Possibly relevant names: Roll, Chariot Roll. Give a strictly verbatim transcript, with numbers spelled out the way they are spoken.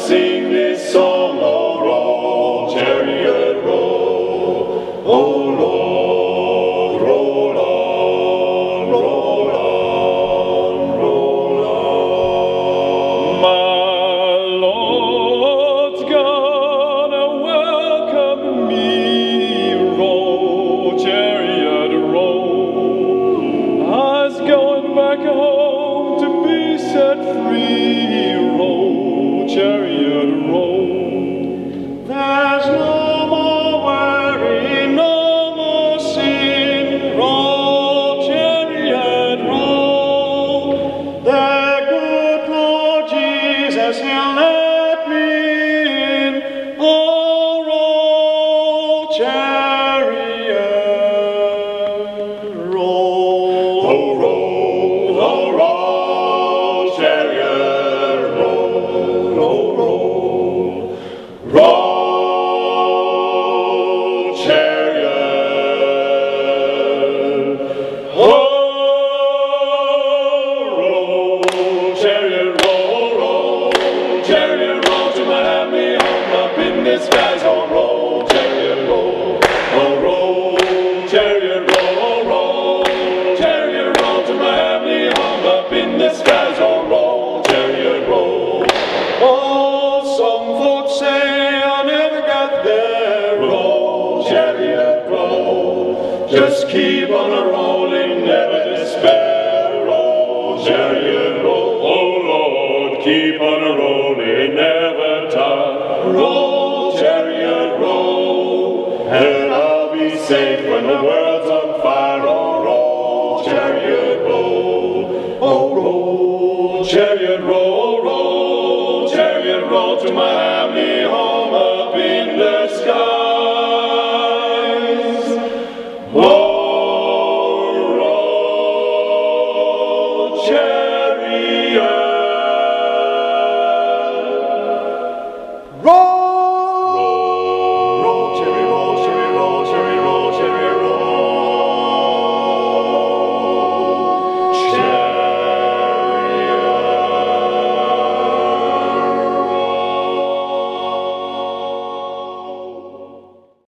Let's sing this song, oh roll, chariot roll, oh Lord, roll on, roll on, roll on. My Lord's gonna welcome me, roll, chariot roll. I was going back home to be set free, roll. Chariot roll. There's no more worry, no more sin. Roll, chariot roll. The good Lord Jesus, He'll let me in. Oh, roll, chariot roll. Oh, roll, oh, roll, chariot. This guy's on roll, chariot roll, oh roll, chariot roll, roll, chariot roll to Miami, hung up in the skies, oh roll, chariot roll. Oh, some folks say I never got there, roll, chariot roll, just keep on a rolling, never despair, roll, chariot roll, oh Lord, keep on a rolling, never tire, roll. And I'll be safe when the world's on fire. Oh, roll, chariot roll. Oh, roll, chariot roll, roll, chariot roll to Miami home.